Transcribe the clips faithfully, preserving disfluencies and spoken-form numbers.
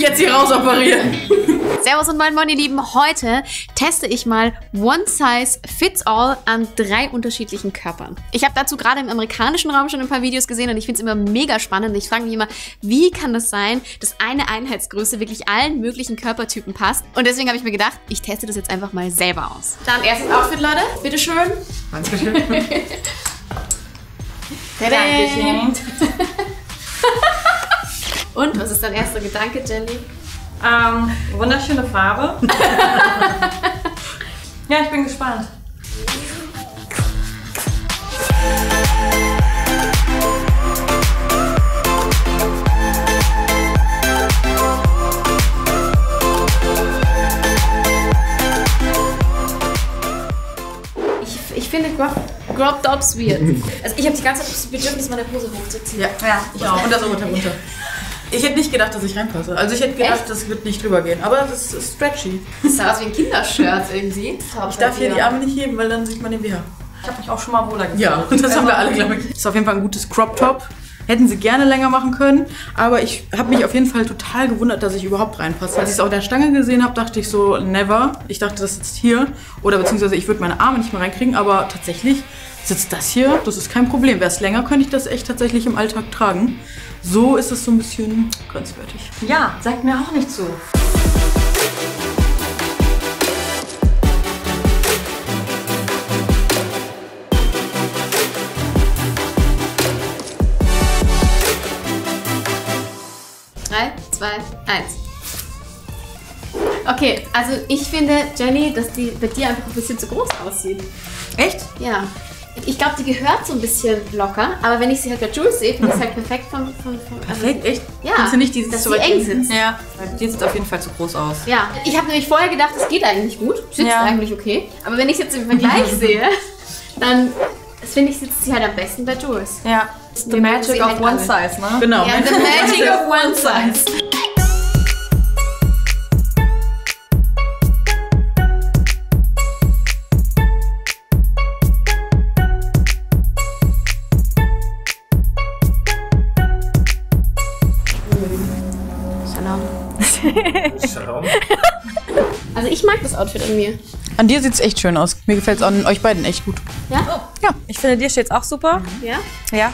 mich jetzt hier rausoperieren. Servus und moin moin, ihr Lieben. Heute teste ich mal One Size Fits All an drei unterschiedlichen Körpern. Ich habe dazu gerade im amerikanischen Raum schon ein paar Videos gesehen und ich finde es immer mega spannend. Ich frage mich immer, wie kann das sein, dass eine Einheitsgröße wirklich allen möglichen Körpertypen passt? Und deswegen habe ich mir gedacht, ich teste das jetzt einfach mal selber aus. Dann erstes Outfit, Leute. Bitteschön. Dankeschön. Dankeschön. Und was ist dein erster Gedanke, Jenny? Ähm, wunderschöne Farbe. Ja, ich bin gespannt. Ich, ich finde Crop, Crop Tops weird. Also ich habe die ganze Zeit das Bedürfnis, meine Hose hochzuziehen. Ja, ja, ich auch. Und das unter runter. Ich hätte nicht gedacht, dass ich reinpasse. Also ich hätte gedacht, echt? Das wird nicht drüber gehen. Aber das ist stretchy. Das sah aus wie ein Kindershirt irgendwie. Ich darf hier die Arme nicht heben, weil dann sieht man den B H. Ich habe mich auch schon mal wohler gefühlt. Ja, das haben wir alle, glaube ich. Das ist auf jeden Fall ein gutes Crop-Top. Hätten sie gerne länger machen können. Aber ich habe mich auf jeden Fall total gewundert, dass ich überhaupt reinpasse. Als ich es auf der Stange gesehen habe, dachte ich so, never. Ich dachte, das sitzt hier. Oder beziehungsweise ich würde meine Arme nicht mehr reinkriegen. Aber tatsächlich sitzt das hier. Das ist kein Problem. Wäre es länger, könnte ich das echt tatsächlich im Alltag tragen. So ist es so ein bisschen grenzwertig. Ja, sagt mir auch nicht zu. drei, zwei, eins. Okay, also ich finde, Jenny, dass die bei dir einfach ein bisschen zu groß aussieht. Echt? Ja. Ich glaube, die gehört so ein bisschen locker, aber wenn ich sie halt bei Jules sehe, finde ich es halt perfekt vom... vom, vom perfekt? Echt? Ja. Findest du nicht, die dass so sie eng sitzt? Ja. Die sieht auf jeden Fall zu groß aus. Ja. Ich habe nämlich vorher gedacht, das geht eigentlich gut. Sitzt ja eigentlich okay. Aber wenn ich es jetzt im Vergleich sehe, dann finde ich, sitzt sie halt am besten bei Jules. Ja. It's the magic of one size, ne? Genau. Ja, the magic of one size. Also ich mag das Outfit an mir. An dir sieht es echt schön aus. Mir gefällt es an euch beiden echt gut. Ja? Oh. Ja, ich finde, dir steht es auch super. Mhm. Ja? Ja.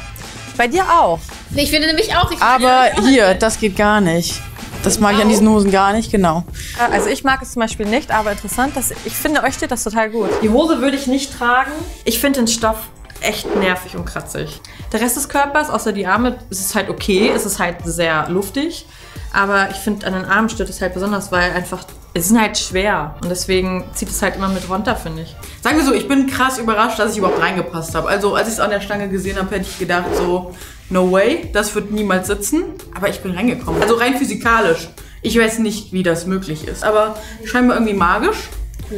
Bei dir auch. Ich finde nämlich auch. Ich Aber finde, hier, das geht gar nicht. Das mag ich an diesen Hosen gar nicht, genau. Also ich mag es zum Beispiel nicht, aber interessant, dass ich finde, euch steht das total gut. Die Hose würde ich nicht tragen. Ich finde den Stoff echt nervig und kratzig. Der Rest des Körpers, außer die Arme, ist es halt okay. Es ist halt sehr luftig. Aber ich finde, an den Armen stört es halt besonders, weil einfach, es ist halt schwer. Und deswegen zieht es halt immer mit runter, finde ich. Sagen wir so, ich bin krass überrascht, dass ich überhaupt reingepasst habe. Also, als ich es an der Stange gesehen habe, hätte ich gedacht so, no way, das wird niemals sitzen. Aber ich bin reingekommen. Also rein physikalisch. Ich weiß nicht, wie das möglich ist. Aber scheinbar irgendwie magisch.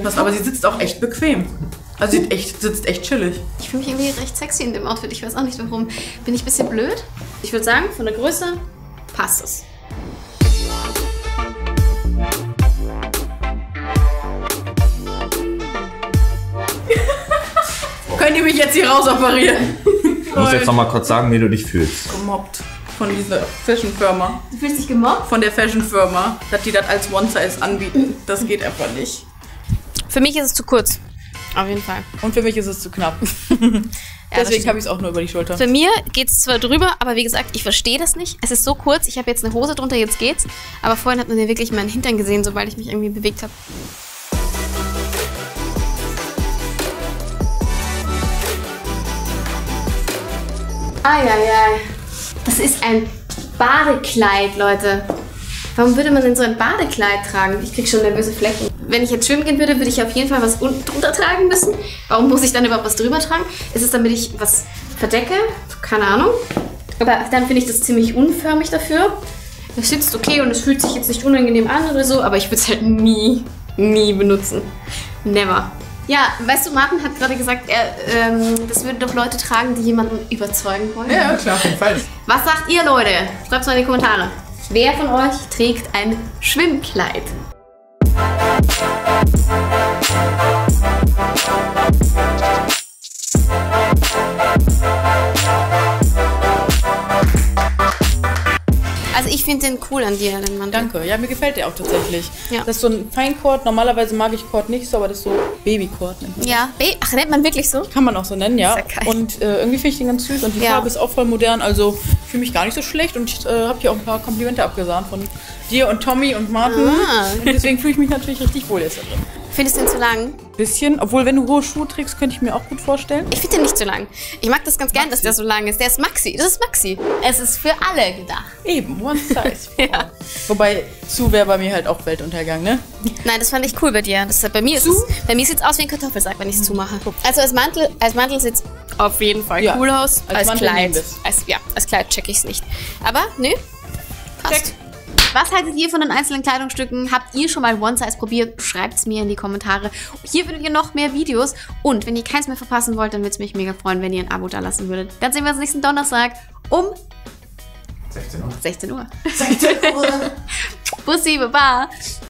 Passt, aber sie sitzt auch echt bequem. Also sie echt, sitzt echt chillig. Ich fühle mich irgendwie recht sexy in dem Outfit. Ich weiß auch nicht warum. Bin ich ein bisschen blöd? Ich würde sagen, von der Größe passt es. Könnt ihr mich jetzt hier rausoperieren? Ich muss jetzt noch mal kurz sagen, wie du dich fühlst. Gemobbt von dieser Fashion-Firma. Du fühlst dich gemobbt? Von der Fashion-Firma, dass die das als One-Size anbieten. Das geht einfach nicht. Für mich ist es zu kurz. Auf jeden Fall. Und für mich ist es zu knapp. Ja, deswegen habe ich es auch nur über die Schulter. Für mir geht es zwar drüber, aber wie gesagt, ich verstehe das nicht. Es ist so kurz, ich habe jetzt eine Hose drunter, jetzt geht's. Aber vorhin hat man ja wirklich meinen Hintern gesehen, sobald ich mich irgendwie bewegt habe. Eieiei. Das ist ein Badekleid, Leute. Warum würde man denn so ein Badekleid tragen? Ich kriege schon nervöse Flecken. Wenn ich jetzt schwimmen gehen würde, würde ich auf jeden Fall was unten drunter tragen müssen. Warum muss ich dann überhaupt was drüber tragen? Ist es, damit ich was verdecke? Keine Ahnung. Aber dann finde ich das ziemlich unförmig dafür. Es sitzt okay und es fühlt sich jetzt nicht unangenehm an oder so, aber ich würde es halt nie, nie benutzen. Never. Ja, weißt du, Martin hat gerade gesagt, er, ähm, das würden doch Leute tragen, die jemanden überzeugen wollen. Ja, klar, auf jeden Fall. Was sagt ihr, Leute? Schreibt es mal in die Kommentare. Wer von euch trägt ein Schwimmkleid? finde den cool an dir, den Mantel. Danke. Ja, mir gefällt der auch tatsächlich. Ja. Das ist so ein Feinkord. Normalerweise mag ich Kord nicht so, aber das ist so Babykord. Ja. Ach, nennt man wirklich so? Kann man auch so nennen, ja. Ist ja geil. Und äh, irgendwie finde ich den ganz süß. Und die ja. Farbe ist auch voll modern. Also ich fühle mich gar nicht so schlecht. Und ich äh, habe hier auch ein paar Komplimente abgesahnt von dir und Tommy und Martin. Ah. Und deswegen fühle ich mich natürlich richtig wohl jetzt da drin. Findest du den zu lang? Bisschen. Obwohl, wenn du hohe Schuhe trägst, könnte ich mir auch gut vorstellen. Ich finde den nicht zu lang. Ich mag das ganz gern, Maxi. Dass der so lang ist. Der ist Maxi. Das ist Maxi. Es ist für alle gedacht. Eben. One size. Ja. Wobei, zu wäre bei mir halt auch Weltuntergang, ne? Nein, das fand ich cool bei dir. Das ist, bei mir sieht es aus wie ein Kartoffelsack, wenn ich es zumache. Also als Mantel, als Mantel sieht es auf jeden Fall ja. cool aus. Als, als Kleid. Als, ja, als Kleid check ich es nicht. Aber, nö. Passt. Check. Was haltet ihr von den einzelnen Kleidungsstücken? Habt ihr schon mal One Size probiert? Schreibt es mir in die Kommentare. Hier findet ihr noch mehr Videos. Und wenn ihr keins mehr verpassen wollt, dann würde es mich mega freuen, wenn ihr ein Abo da lassen würdet. Dann sehen wir uns nächsten Donnerstag um sechzehn Uhr. sechzehn Uhr. sechzehn Uhr. Bussi, Baba.